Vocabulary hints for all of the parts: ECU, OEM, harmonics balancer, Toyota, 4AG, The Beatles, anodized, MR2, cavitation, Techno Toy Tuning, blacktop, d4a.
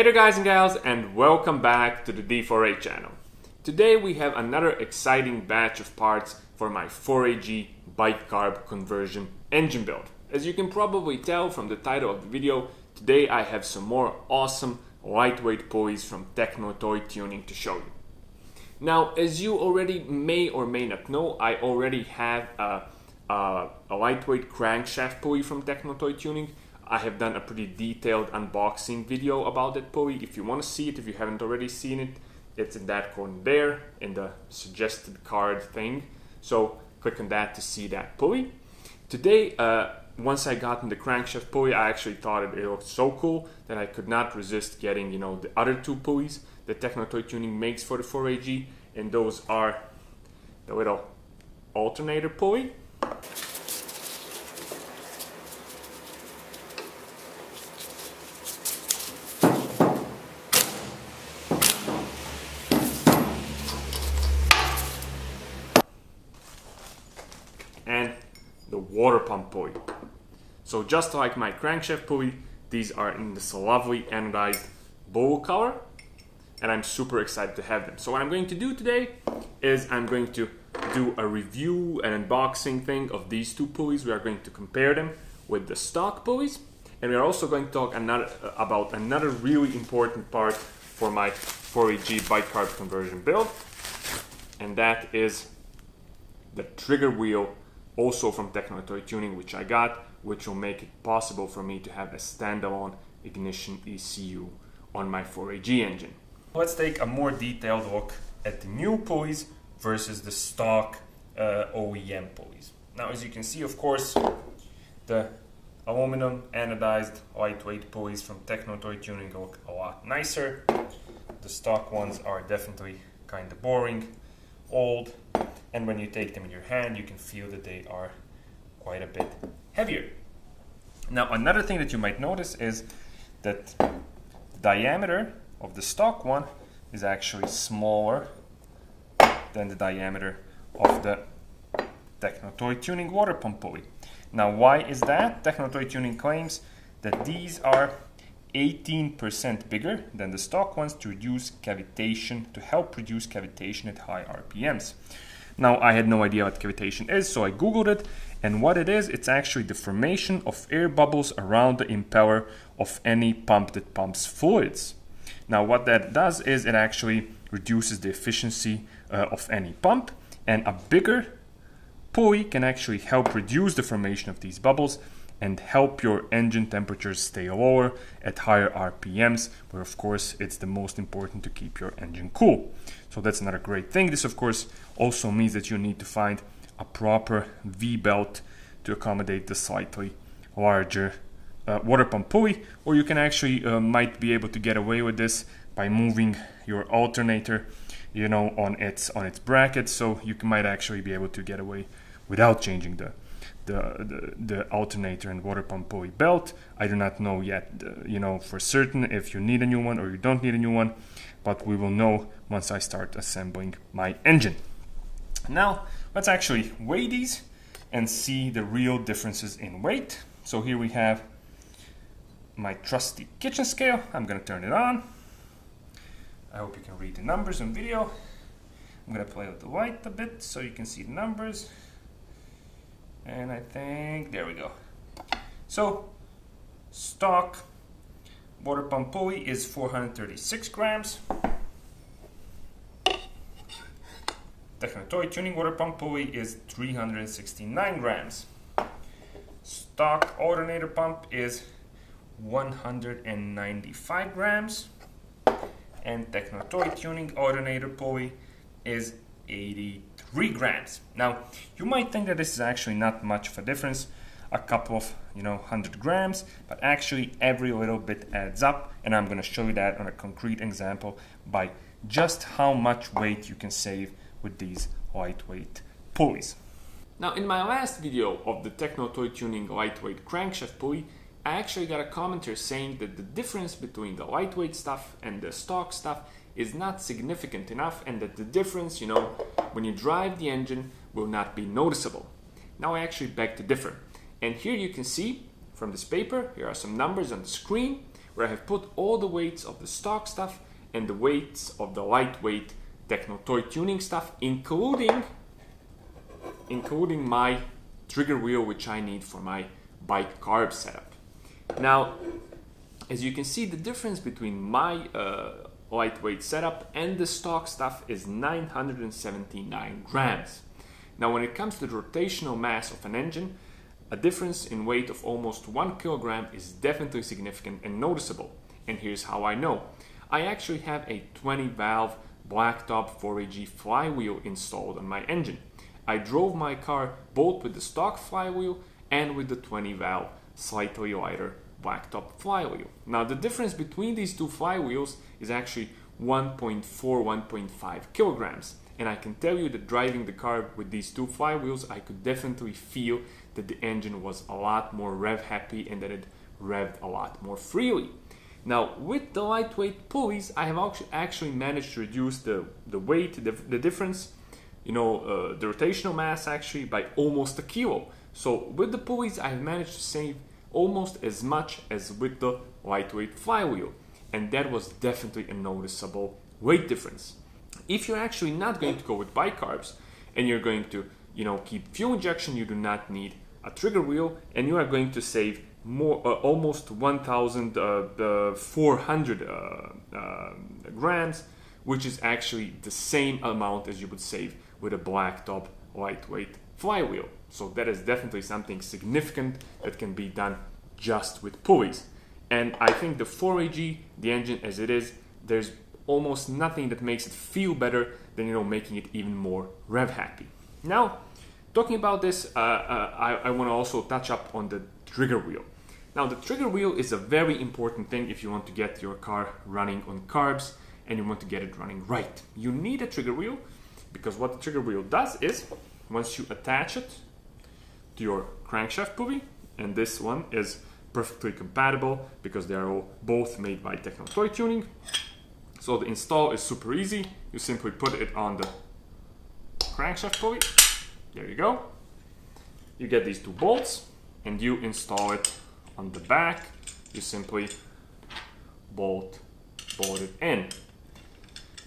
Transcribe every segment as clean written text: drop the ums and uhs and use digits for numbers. Hey there guys and gals, and welcome back to the d4a channel. Today we have another exciting batch of parts for my 4AG bike carb conversion engine build. As you can probably tell from the title of the video, today I have some more awesome lightweight pulleys from Techno Toy Tuning to show you. Now, as you already may or may not know, I already have a lightweight crankshaft pulley from Techno Toy Tuning. I have done a pretty detailed unboxing video about that pulley. If you want to see it, if you haven't already seen it, it's in that corner there in the suggested card thing. So click on that to see that pulley. Today, once I got in the crankshaft pulley, I actually thought it looked so cool that I could not resist getting, you know, the other two pulleys that Techno Toy Tuning makes for the 4AG, and those are the little alternator pulley and the water pump pulley. So just like my crankshaft pulley, these are in this lovely anodized blue color, and I'm super excited to have them. So what I'm going to do today is I'm going to do a review and unboxing thing of these two pulleys. We are going to compare them with the stock pulleys, and we are also going to talk about another really important part for my 4AG bike carb conversion build, and that is the trigger wheel, also from Techno Toy Tuning, which I got, which will make it possible for me to have a standalone ignition ECU on my 4AG engine. Let's take a more detailed look at the new pulleys versus the stock OEM pulleys. Now, as you can see, of course, the aluminum anodized lightweight pulleys from Techno Toy Tuning look a lot nicer. The stock ones are definitely kind of boring, old, and when you take them in your hand, you can feel that they are quite a bit heavier. Now, another thing that you might notice is that the diameter of the stock one is actually smaller than the diameter of the Techno Toy Tuning water pump pulley. Now, why is that? Techno Toy Tuning claims that these are 18% bigger than the stock ones to reduce cavitation, to help reduce cavitation at high RPMs. Now, I had no idea what cavitation is, so I googled it, and what it is, it's actually the formation of air bubbles around the impeller of any pump that pumps fluids. Now, what that does is it actually reduces the efficiency of any pump, and a bigger pulley can actually help reduce the formation of these bubbles and help your engine temperatures stay lower at higher RPMs, where of course it's the most important to keep your engine cool. So that's another great thing. This of course also means that you need to find a proper V-belt to accommodate the slightly larger water pump pulley, or you can actually might be able to get away with this by moving your alternator, you know, on its bracket, so you might actually be able to get away without changing the alternator and water pump pulley belt. I do not know yet, you know, for certain if you need a new one or you don't need a new one, but we will know once I start assembling my engine. Now, let's actually weigh these and see the real differences in weight. So here we have my trusty kitchen scale. I'm gonna turn it on. I hope you can read the numbers on video. I'm gonna play with the light a bit so you can see the numbers. And I think, there we go. So, stock water pump pulley is 436 grams. Techno Toy Tuning water pump pulley is 369 grams. Stock alternator pump is 195 grams. And Techno Toy Tuning alternator pulley is 83 grams. Now, you might think that this is actually not much of a difference, a couple of, you know, 100 grams, but actually every little bit adds up, and I'm going to show you that on a concrete example by just how much weight you can save with these lightweight pulleys. Now, in my last video of the Techno Toy Tuning lightweight crankshaft pulley, I actually got a commenter saying that the difference between the lightweight stuff and the stock stuff is not significant enough, and that the difference, you know, when you drive the engine will not be noticeable. Now, I actually beg to differ. And here you can see from this paper, here are some numbers on the screen. where I have put all the weights of the stock stuff and the weights of the lightweight Techno Toy Tuning stuff, including my trigger wheel, which I need for my bike carb setup. Now, as you can see, the difference between my lightweight setup and the stock stuff is 979 grams. Now, when it comes to the rotational mass of an engine, a difference in weight of almost 1 kilogram is definitely significant and noticeable. And here's how I know. I actually have a 20-valve blacktop 4AG flywheel installed on my engine. I drove my car both with the stock flywheel and with the 20-valve, slightly lighter blacktop flywheel. Now, the difference between these two flywheels is actually 1.5 kilograms. And I can tell you that driving the car with these two flywheels, I could definitely feel that the engine was a lot more rev happy and that it revved a lot more freely. Now, with the lightweight pulleys, I have actually managed to reduce the weight, the difference, you know, the rotational mass actually by almost a kilo. So with the pulleys, I have managed to save almost as much as with the lightweight flywheel. And that was definitely a noticeable weight difference. If you're actually not going to go with bicarbs and you're going to, you know, keep fuel injection, you do not need a trigger wheel, and you are going to save more, almost 1,400 grams, which is actually the same amount as you would save with a blacktop lightweight flywheel. So that is definitely something significant that can be done just with pulleys. And I think the 4AG, the engine as it is, there's almost nothing that makes it feel better than, you know, making it even more rev happy. Now, talking about this, I want to also touch up on the trigger wheel. Now, the trigger wheel is a very important thing if you want to get your car running on carbs and you want to get it running right. You need a trigger wheel, because what the trigger wheel does is, once you attach it to your crankshaft pulley, and this one is perfectly compatible because they are both made by Techno Toy Tuning. So the install is super easy. You simply put it on the crankshaft pulley. There you go. You get these two bolts and you install it on the back. You simply bolt it in.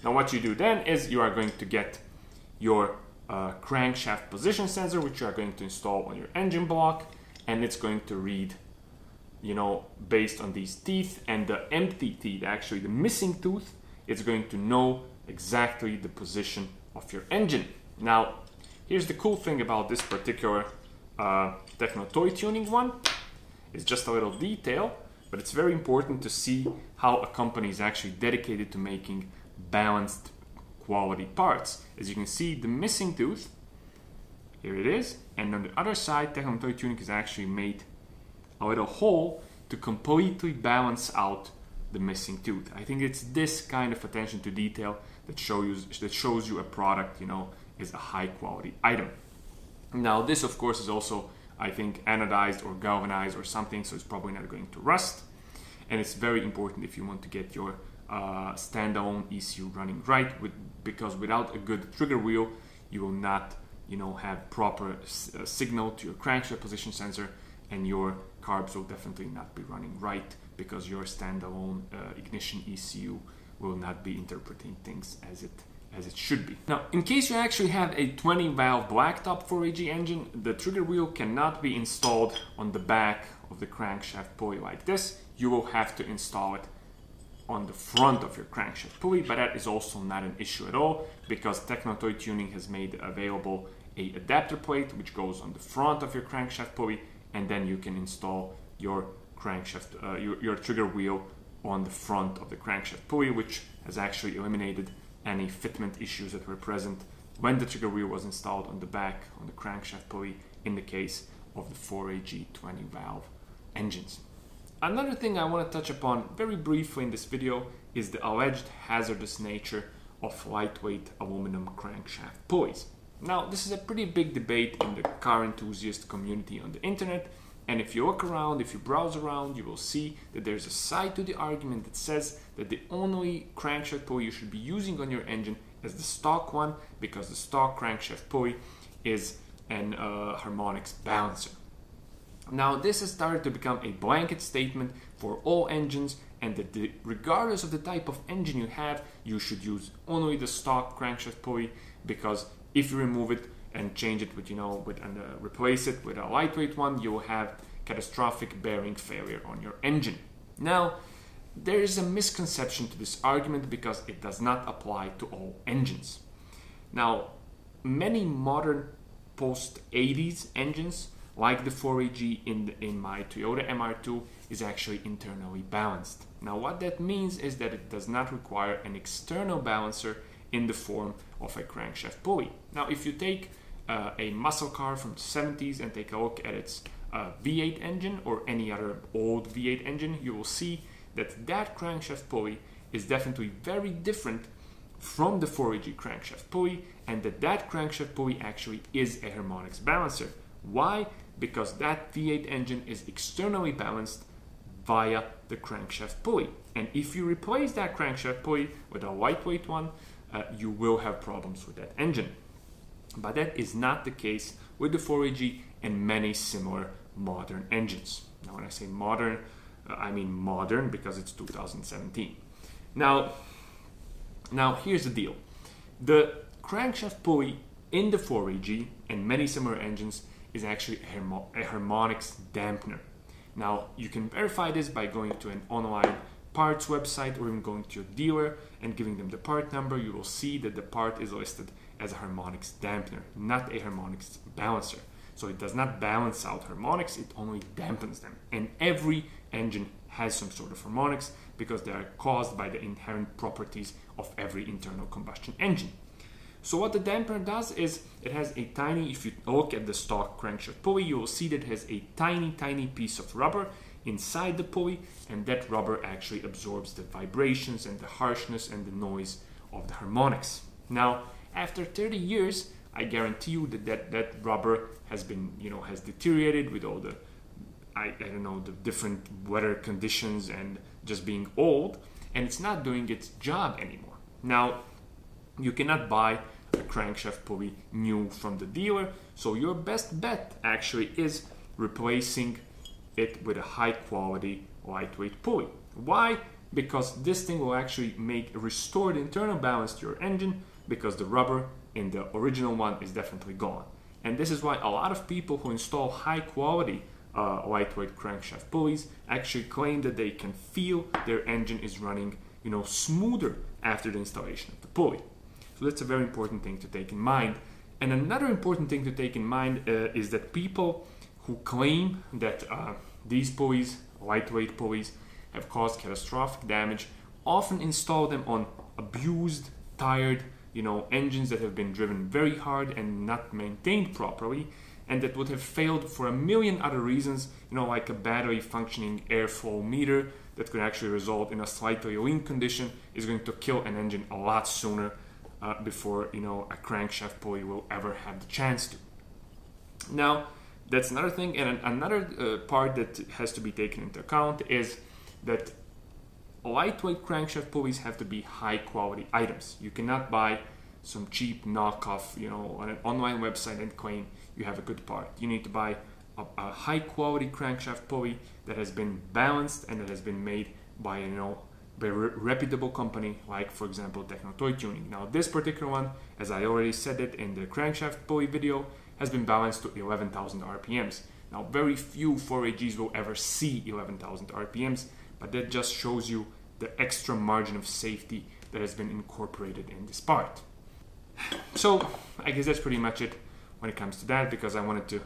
Now what you do then is you are going to get your crankshaft position sensor, which you are going to install on your engine block, and it's going to read, you know, based on these teeth and the empty teeth, actually the missing tooth, it's going to know exactly the position of your engine. Now, here's the cool thing about this particular Techno Toy Tuning one. It's just a little detail, but it's very important to see how a company is actually dedicated to making balanced quality parts. As you can see, the missing tooth, here it is, and on the other side, Techno Toy Tuning has actually made a little hole to completely balance out the missing tooth. I think it's this kind of attention to detail that shows you a product, you know, as a high quality item. Now this, of course, is also, I think, anodized or galvanized or something, so it's probably not going to rust. And it's very important if you want to get your standalone ECU running right, because without a good trigger wheel, you will not, you know, have proper signal to your crankshaft position sensor, and your carbs will definitely not be running right because your standalone ignition ECU will not be interpreting things as it should be. Now, in case you actually have a 20-valve blacktop 4AG engine, the trigger wheel cannot be installed on the back of the crankshaft pulley like this. You will have to install it on the front of your crankshaft pulley, but that is also not an issue at all because Techno Toy Tuning has made available a adapter plate which goes on the front of your crankshaft pulley, and then you can install your crankshaft, your trigger wheel on the front of the crankshaft pulley, which has actually eliminated any fitment issues that were present when the trigger wheel was installed on the back on the crankshaft pulley in the case of the 4AG 20-valve engines. Another thing I want to touch upon very briefly in this video is the alleged hazardous nature of lightweight aluminum crankshaft pulleys. Now, this is a pretty big debate in the car enthusiast community on the internet, and if you look around, if you browse around, you will see that there's a side to the argument that says that the only crankshaft pulley you should be using on your engine is the stock one, because the stock crankshaft pulley is an harmonics balancer. Now, this has started to become a blanket statement for all engines and that regardless of the type of engine you have, you should use only the stock crankshaft pulley, because if you remove it and change it with, replace it with a lightweight one, you will have catastrophic bearing failure on your engine. Now, there is a misconception to this argument because it does not apply to all engines. Now, many modern post-80s engines, like the 4AG in my Toyota MR2, is actually internally balanced. Now, what that means is that it does not require an external balancer in the form of a crankshaft pulley. Now, if you take a muscle car from the 70s and take a look at its V8 engine or any other old V8 engine, you will see that that crankshaft pulley is definitely very different from the 4AG crankshaft pulley, and that crankshaft pulley actually is a harmonics balancer. Why? Because that V8 engine is externally balanced via the crankshaft pulley, and if you replace that crankshaft pulley with a lightweight one, you will have problems with that engine. But that is not the case with the 4AG and many similar modern engines. Now, when I say modern, I mean modern because it's 2017. Now here's the deal. The crankshaft pulley in the 4AG and many similar engines is actually a harmonics dampener. Now, you can verify this by going to an online parts website or even going to your dealer and giving them the part number. You will see that the part is listed as a harmonics dampener, not a harmonics balancer. So it does not balance out harmonics, it only dampens them. And every engine has some sort of harmonics because they are caused by the inherent properties of every internal combustion engine. So what the dampener does is it has a tiny, if you look at the stock crankshaft pulley, you will see that it has a tiny piece of rubber inside the pulley, and that rubber actually absorbs the vibrations and the harshness and the noise of the harmonics. Now, after 30 years, I guarantee you that rubber has been, has deteriorated with all the, I don't know, the different weather conditions and just being old, and it's not doing its job anymore. Now, you cannot buy a crankshaft pulley new from the dealer, so your best bet actually is replacing it with a high quality lightweight pulley. Why? Because this thing will actually make a restored internal balance to your engine, because the rubber in the original one is definitely gone. And this is why a lot of people who install high quality lightweight crankshaft pulleys actually claim that they can feel their engine is running smoother after the installation of the pulley. So that's a very important thing to take in mind. And another important thing to take in mind is that people who claim that these pulleys, lightweight pulleys, have caused catastrophic damage often install them on abused, tired, engines that have been driven very hard and not maintained properly, and that would have failed for a million other reasons, like a badly functioning airflow meter that could actually result in a slightly lean condition is going to kill an engine a lot sooner before a crankshaft pulley will ever have the chance to. Now, that's another thing, and another part that has to be taken into account is that lightweight crankshaft pulleys have to be high quality items. You cannot buy some cheap knockoff, on an online website and claim you have a good part. You need to buy a high quality crankshaft pulley that has been balanced and that has been made by a reputable company, like for example Techno Toy Tuning. Now, this particular one, as I already said it in the crankshaft pulley video, has been balanced to 11,000 RPMs. Now, very few 4AGs will ever see 11,000 RPMs, but that just shows you the extra margin of safety that has been incorporated in this part. So I guess that's pretty much it when it comes to that, because I wanted to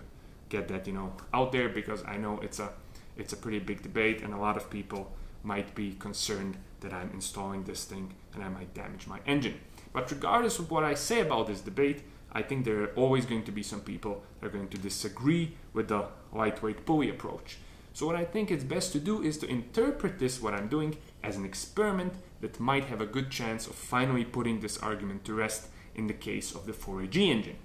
get that out there, because I know it's a pretty big debate and a lot of people might be concerned that I'm installing this thing and I might damage my engine. But regardless of what I say about this debate, I think there are always going to be some people that are going to disagree with the lightweight pulley approach. So what I think it's best to do is to interpret this, what I'm doing, as an experiment that might have a good chance of finally putting this argument to rest in the case of the 4AG engine.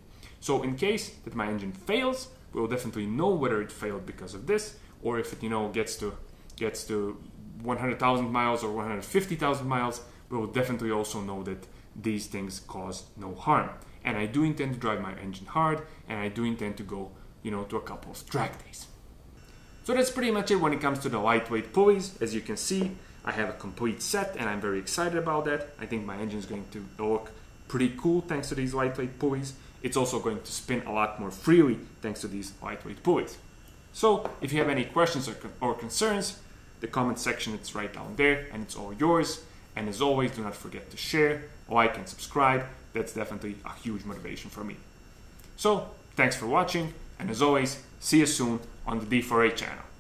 So in case that my engine fails, we'll definitely know whether it failed because of this, or if it gets to 100,000 miles or 150,000 miles, we'll definitely also know that these things cause no harm. And I do intend to drive my engine hard, and I do intend to go, to a couple of track days. So that's pretty much it when it comes to the lightweight pulleys. As you can see, I have a complete set and I'm very excited about that. I think my engine is going to look pretty cool thanks to these lightweight pulleys. It's also going to spin a lot more freely thanks to these lightweight pulleys. So if you have any questions or concerns, the comment section is right down there and it's all yours. And as always, do not forget to share, like and subscribe. That's definitely a huge motivation for me. So thanks for watching, and as always, see you soon on the d4a channel.